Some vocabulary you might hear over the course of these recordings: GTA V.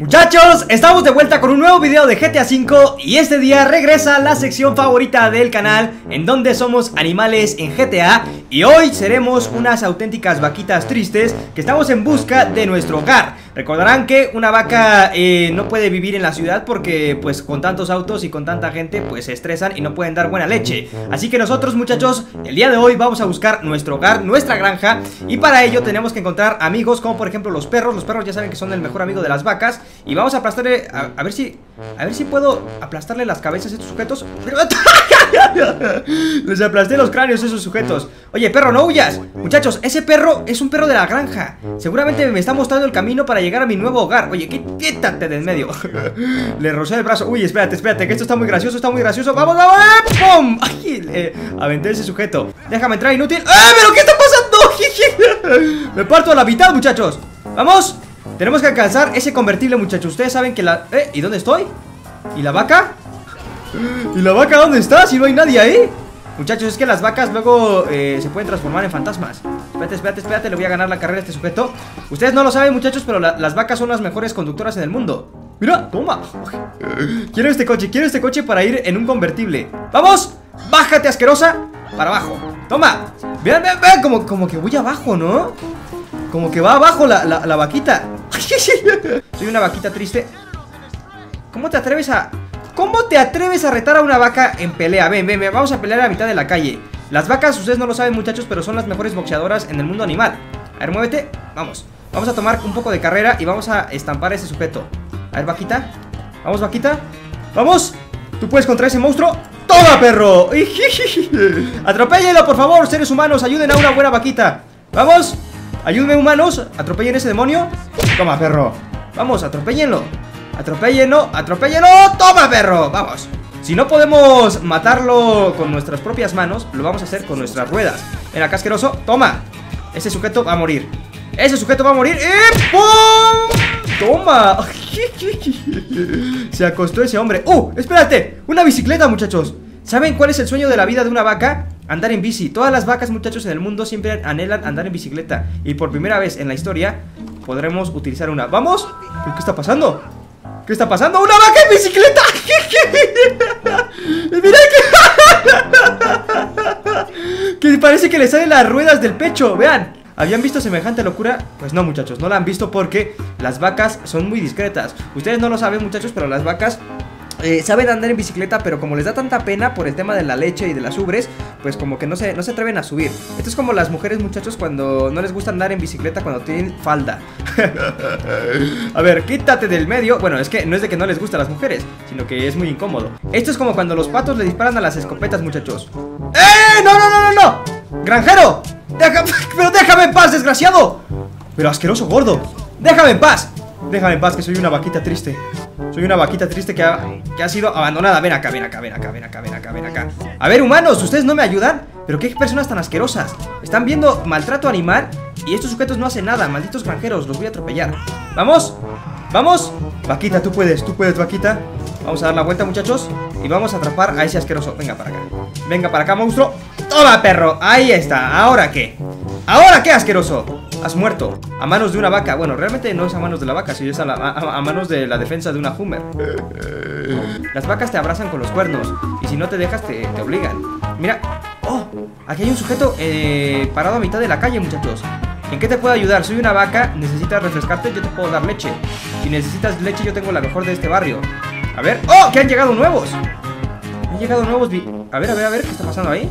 Muchachos, estamos de vuelta con un nuevo video de GTA V y este día regresa la sección favorita del canal en donde somos animales en GTA y hoy seremos unas auténticas vaquitas tristes que estamos en busca de nuestro hogar. Recordarán que una vaca no puede vivir en la ciudad porque pues con tantos autos y con tanta gente pues se estresan y no pueden dar buena leche. Así que nosotros muchachos, el día de hoy vamos a buscar nuestro hogar, nuestra granja y para ello tenemos que encontrar amigos como por ejemplo los perros. Los perros ya saben que son el mejor amigo de las vacas. Y vamos a aplastarle, a ver si puedo aplastarle las cabezas a estos sujetos. Les aplasté los cráneos a esos sujetos. Oye, perro, no huyas. Muchachos, ese perro es un perro de la granja. Seguramente me está mostrando el camino para llegar a mi nuevo hogar. Oye, quítate de en medio. Le rocé el brazo. Uy, espérate, que esto está muy gracioso, ¡Vamos, vamos! ¡Pum! Ay, aventé a ese sujeto. Déjame entrar, inútil. ¡Ah, pero qué está pasando! Me parto a la mitad, muchachos. ¡Vamos! Tenemos que alcanzar ese convertible, muchachos. Ustedes saben que la... ¿y dónde estoy? ¿Y la vaca? ¿Y la vaca dónde está? Si no hay nadie ahí. Muchachos, es que las vacas luego se pueden transformar en fantasmas. Espérate, le voy a ganar la carrera a este sujeto. Ustedes no lo saben, muchachos, pero las vacas son las mejores conductoras en el mundo. Mira, toma. Quiero este coche para ir en un convertible. ¡Vamos! ¡Bájate, asquerosa! Para abajo. ¡Toma! Vean, como que voy abajo, ¿no? Como que va abajo la vaquita. Soy una vaquita triste. ¿Cómo te atreves a retar a una vaca en pelea? Ven, vamos a pelear a la mitad de la calle. Las vacas, ustedes no lo saben, muchachos, pero son las mejores boxeadoras en el mundo animal. A ver, muévete, vamos. Vamos a tomar un poco de carrera y vamos a estampar a ese sujeto. A ver, vaquita. Vamos, vaquita. ¡Vamos! ¿Tú puedes contra ese monstruo? ¡Toma, perro! ¡Atropéllelo, por favor, seres humanos! ¡Ayuden a una buena vaquita! ¡Vamos! Ayúdenme, humanos, atropellen ese demonio. Toma, perro, vamos, atropéllenlo. Toma, perro, vamos. Si no podemos matarlo con nuestras propias manos, lo vamos a hacer con nuestras ruedas. Mira, casqueroso, toma. Ese sujeto va a morir. ¡Y pum! Toma. Se acostó ese hombre. Espérate, una bicicleta, muchachos. ¿Saben cuál es el sueño de la vida de una vaca? Andar en bici. Todas las vacas, muchachos, en el mundo siempre anhelan andar en bicicleta. Y por primera vez en la historia podremos utilizar una. ¡Vamos! ¿Qué está pasando? ¿Qué está pasando? ¡Una vaca en bicicleta! ¡Mira que! Que parece que le salen las ruedas del pecho. Vean. ¿Habían visto semejante locura? Pues no, muchachos, no la han visto porque las vacas son muy discretas. Ustedes no lo saben, muchachos, pero las vacas saben andar en bicicleta, pero como les da tanta pena por el tema de la leche y de las ubres, pues como que no se atreven a subir. Esto es como las mujeres, muchachos, cuando no les gusta andar en bicicleta cuando tienen falda. A ver, quítate del medio. Bueno, es que no es de que no les gusta a las mujeres, sino que es muy incómodo. Esto es como cuando los patos le disparan a las escopetas, muchachos. ¡Eh! ¡No! ¡Granjero! ¡Déjame en paz, desgraciado! Pero asqueroso gordo, ¡déjame en paz! Déjame en paz, que soy una vaquita triste. Soy una vaquita triste que ha sido abandonada. Ven acá. A ver, humanos, ¿ustedes no me ayudan? Pero qué personas tan asquerosas. Están viendo maltrato animal y estos sujetos no hacen nada. Malditos granjeros, los voy a atropellar. ¡Vamos! Vaquita, tú puedes, vaquita. Vamos a dar la vuelta, muchachos, y vamos a atrapar a ese asqueroso. Venga para acá, monstruo. ¡Toma, perro! Ahí está. ¿Ahora qué, asqueroso? Has muerto a manos de una vaca. Bueno, realmente no es a manos de la vaca, sino es a manos de la defensa de una Hummer. Las vacas te abrazan con los cuernos y si no te dejas te obligan. Mira, aquí hay un sujeto parado a mitad de la calle, muchachos. ¿En qué te puedo ayudar? Soy una vaca, necesitas refrescarte, yo te puedo dar leche. Si necesitas leche, yo tengo la mejor de este barrio. A ver, que han llegado nuevos. A ver, ¿qué está pasando ahí?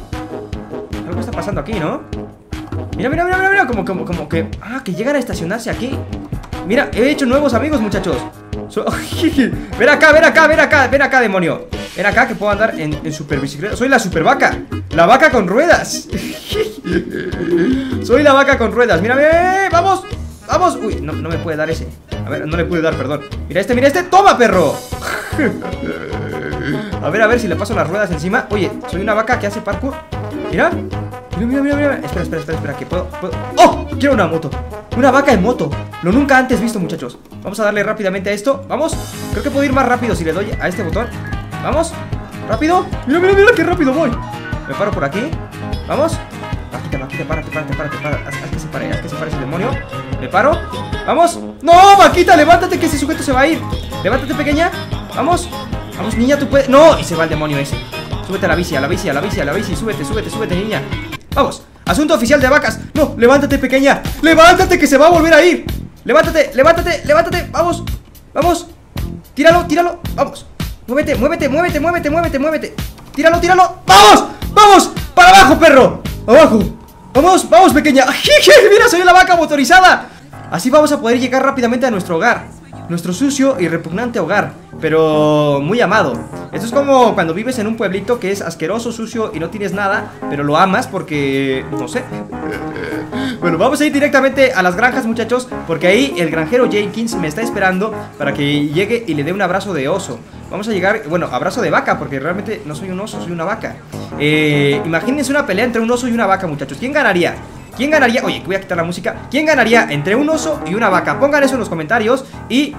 Algo está pasando aquí, ¿no? Mira, como que... que llegan a estacionarse aquí. Mira, he hecho nuevos amigos, muchachos. Ven acá, demonio. Ven acá, que puedo andar en super bicicleta. Soy la super vaca, la vaca con ruedas. Soy la vaca con ruedas, mira, vamos. Uy, no me puede dar ese. A ver, no le pude dar, perdón. Mira este, toma, perro. A ver si le paso las ruedas encima. Oye, soy una vaca que hace parkour. Mira. Espera, que puedo. Quiero una moto. Una vaca en moto. Lo nunca antes visto, muchachos. Vamos a darle rápidamente a esto. Vamos. Creo que puedo ir más rápido si le doy a este botón. Vamos. Rápido. Mira, qué rápido voy. Me paro por aquí. Vamos. Vaquita, párate. Haz que se pare, ese demonio. Me paro. Vamos. No, vaquita, levántate que ese sujeto se va a ir. Levántate, pequeña. Vamos. Vamos, niña, tú puedes. No, y se va el demonio ese. Súbete a la bici, súbete, niña. Vamos. Asunto oficial de vacas. No, levántate, pequeña. Levántate que se va a volver a ir. Levántate. Vamos. Tíralo. Vamos. Muévete. Tíralo. Vamos. Para abajo, perro. Abajo. Vamos, pequeña. Mira, soy la vaca motorizada. Así vamos a poder llegar rápidamente a nuestro hogar. Nuestro sucio y repugnante hogar, pero muy amado. Esto es como cuando vives en un pueblito que es asqueroso, sucio y no tienes nada, pero lo amas porque... no sé. Bueno, vamos a ir directamente a las granjas, muchachos, porque ahí el granjero Jenkins me está esperando para que llegue y le dé un abrazo de oso. Vamos a llegar, bueno, abrazo de vaca, porque realmente no soy un oso, soy una vaca. Imagínense una pelea entre un oso y una vaca, muchachos. ¿Quién ganaría? Oye, voy a quitar la música. ¿Quién ganaría entre un oso y una vaca? Pongan eso en los comentarios. Y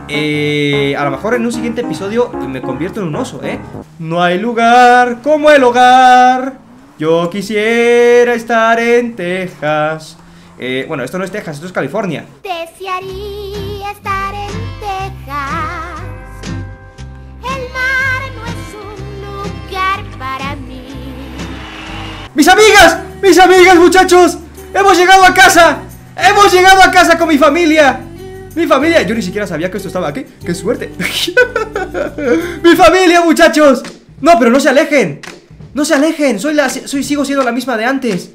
a lo mejor en un siguiente episodio me convierto en un oso, ¿eh? No hay lugar como el hogar. Yo quisiera estar en Texas. Bueno, esto no es Texas, esto es California. Desearía estar en Texas. El mar no es un lugar para mí. Mis amigas, muchachos. ¡Hemos llegado a casa! ¡Hemos llegado a casa con mi familia! ¡Mi familia! Yo ni siquiera sabía que esto estaba aquí. ¡Qué suerte! ¡Mi familia, muchachos! No, pero no se alejen. No se alejen. Sigo siendo la misma de antes.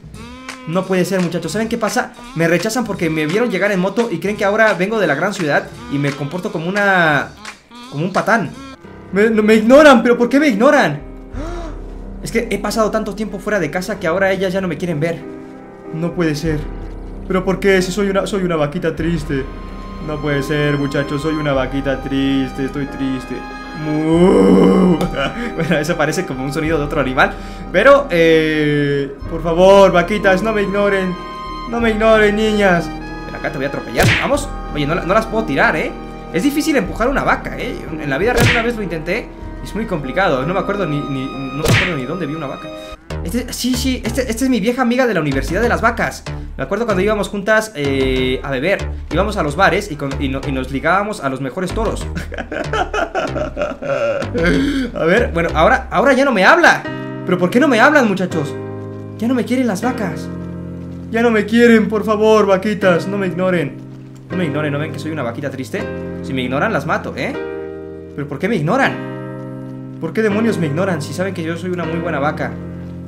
No puede ser, muchachos. ¿Saben qué pasa? Me rechazan porque me vieron llegar en moto y creen que ahora vengo de la gran ciudad y me comporto como un patán. Me ignoran. ¿Pero por qué me ignoran? Es que he pasado tanto tiempo fuera de casa que ahora ellas ya no me quieren ver. No puede ser. ¿Pero por qué? Si soy una vaquita triste. No puede ser, muchachos. Soy una vaquita triste. Estoy triste. Bueno, eso parece como un sonido de otro animal. Pero, por favor, vaquitas, no me ignoren. No me ignoren, niñas. Pero acá te voy a atropellar. Vamos. Oye, no las puedo tirar, ¿eh? Es difícil empujar una vaca, ¿eh? En la vida real una vez lo intenté. Es muy complicado. No me acuerdo ni dónde vi una vaca. Esta es mi vieja amiga de la Universidad de las Vacas. Me acuerdo cuando íbamos juntas a beber. Íbamos a los bares y nos ligábamos a los mejores toros. A ver, bueno, ahora ya no me habla. ¿Pero por qué no me hablan, muchachos? Ya no me quieren las vacas. Ya no me quieren, por favor, vaquitas. No me ignoren. No me ignoren, ¿no ven que soy una vaquita triste? Si me ignoran, las mato, ¿eh? ¿Pero por qué me ignoran? ¿Por qué demonios me ignoran si saben que yo soy una muy buena vaca?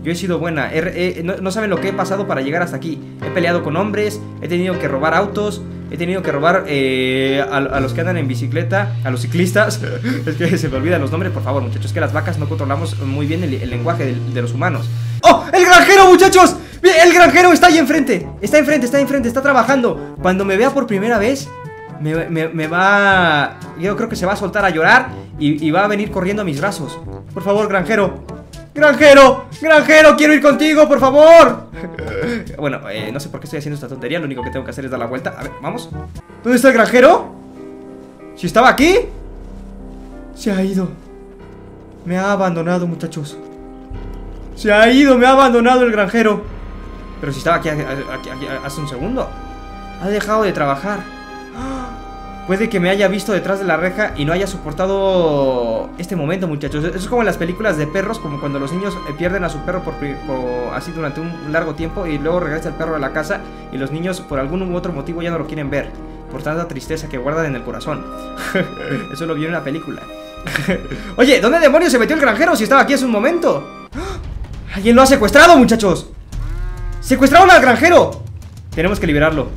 Yo he sido buena, no saben lo que he pasado para llegar hasta aquí. He peleado con hombres, he tenido que robar autos, he tenido que robar a los que andan en bicicleta, a los ciclistas. Es que se me olvidan los nombres, por favor, muchachos, es que las vacas no controlamos muy bien el lenguaje de los humanos. ¡Oh! ¡El granjero, muchachos! ¡El granjero está ahí enfrente! Está trabajando. Cuando me vea por primera vez, me va... Yo creo que se va a soltar a llorar y va a venir corriendo a mis brazos. Por favor, granjero. ¡Granjero! ¡Quiero ir contigo, por favor! Bueno, no sé por qué estoy haciendo esta tontería. Lo único que tengo que hacer es dar la vuelta. A ver, vamos. ¿Dónde está el granjero? ¿Si estaba aquí? Se ha ido. Me ha abandonado, muchachos. Se ha ido, me ha abandonado el granjero. Pero si estaba aquí, hace un segundo. Ha dejado de trabajar. Puede que me haya visto detrás de la reja y no haya soportado este momento, muchachos. Eso es como en las películas de perros, como cuando los niños pierden a su perro así durante un largo tiempo y luego regresa el perro a la casa y los niños por algún u otro motivo ya no lo quieren ver, por tanta tristeza que guardan en el corazón. Eso lo vi en una película. Oye, ¿dónde demonios se metió el granjero si estaba aquí hace un momento? ¡Alguien lo ha secuestrado, muchachos! ¡Secuestraron al granjero! Tenemos que liberarlo.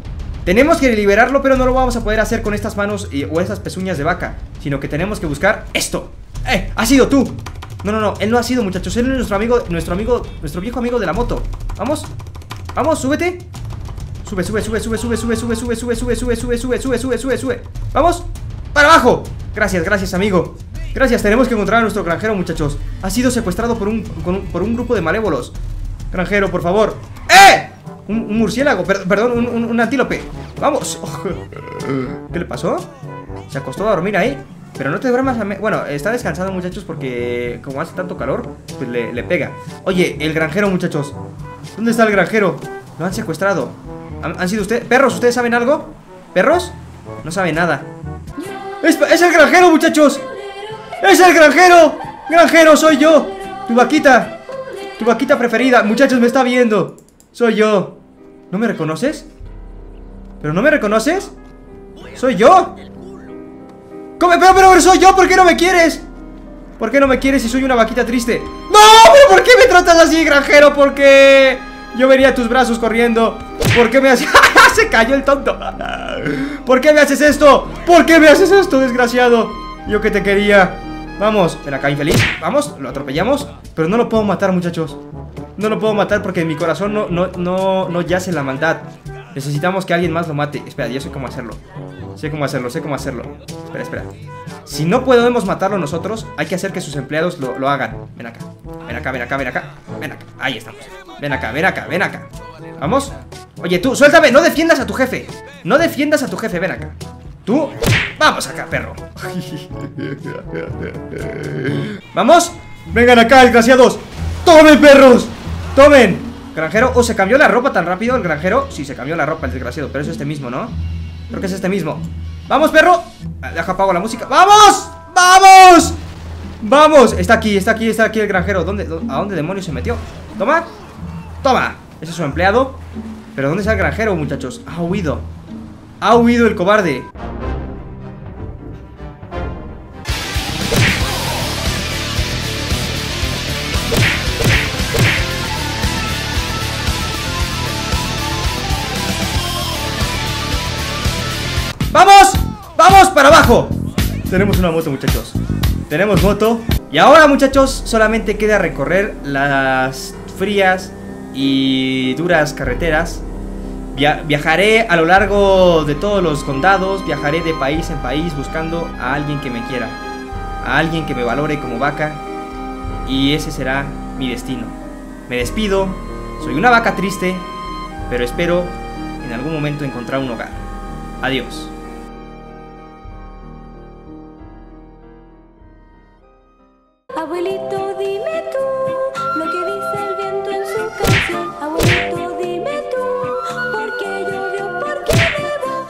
Pero no lo vamos a poder hacer con estas manos o estas pezuñas de vaca, sino que tenemos que buscar esto. ¡Eh! ¡Ha sido tú! No, él no ha sido, muchachos. Él es nuestro viejo amigo de la moto. Vamos. Vamos, súbete. Sube. Vamos. Para abajo. Gracias, amigo. Gracias, tenemos que encontrar a nuestro granjero, muchachos. Ha sido secuestrado por un grupo de malévolos. Granjero, por favor. ¡Eh! Un murciélago, perdón, un antílope. Vamos. ¿Qué le pasó? Se acostó a dormir ahí. Pero no te duermas a media. Bueno, está descansando, muchachos, porque como hace tanto calor, pues le pega. Oye, el granjero, muchachos. ¿Dónde está el granjero? Lo han secuestrado. ¿Han sido ustedes? ¿Perros? ¿Ustedes saben algo? ¿Perros? No saben nada. ¡Es el granjero, muchachos! ¡Es el granjero! ¡Granjero, soy yo! ¡Tu vaquita! ¡Tu vaquita preferida! Muchachos, me está viendo. Soy yo. ¿No me reconoces? ¿Pero no me reconoces? ¡Soy yo! ¡Come! Pero soy yo, ¿por qué no me quieres? ¿Por qué no me quieres si soy una vaquita triste? ¡No! ¿Pero por qué me tratas así, granjero? ¿Por qué? Yo venía a tus brazos corriendo. ¿Por qué me haces...? ¡Se cayó el tonto! ¿Por qué me haces esto? ¿Por qué me haces esto, desgraciado? Yo que te quería. Vamos, ven acá, infeliz. Vamos, lo atropellamos. Pero no lo puedo matar, muchachos. No lo puedo matar porque en mi corazón no yace la maldad. Necesitamos que alguien más lo mate. Espera, ya sé cómo hacerlo. Espera, espera. Si no podemos matarlo nosotros, hay que hacer que sus empleados lo hagan. Ven acá, ven acá. Ahí estamos. Ven acá. Vamos. Oye, tú, suéltame. No defiendas a tu jefe. Ven acá. Tú. Vamos acá, perro. Vamos. Vengan acá, desgraciados. Tomen, perros. Tomen. Granjero, ¿o se cambió la ropa tan rápido el granjero? Sí, se cambió la ropa el desgraciado, pero es este mismo, ¿no? Creo que es este mismo. ¡Vamos, perro! Deja, apago la música. ¡Vamos! ¡Vamos! ¡Vamos! Está aquí el granjero. ¿A dónde demonios se metió? ¡Toma! ¡Toma! Ese es su empleado. ¿Pero dónde está el granjero, muchachos? Ha huido. Ha huido el cobarde. ¡Vamos! ¡Vamos para abajo! Tenemos una moto, muchachos. Tenemos moto. Y ahora, muchachos, solamente queda recorrer las frías y duras carreteras. Viajaré a lo largo de todos los condados. Viajaré de país en país buscando a alguien que me quiera, a alguien que me valore como vaca. Y ese será mi destino. Me despido. Soy una vaca triste, pero espero en algún momento encontrar un hogar. Adiós. Abuelito.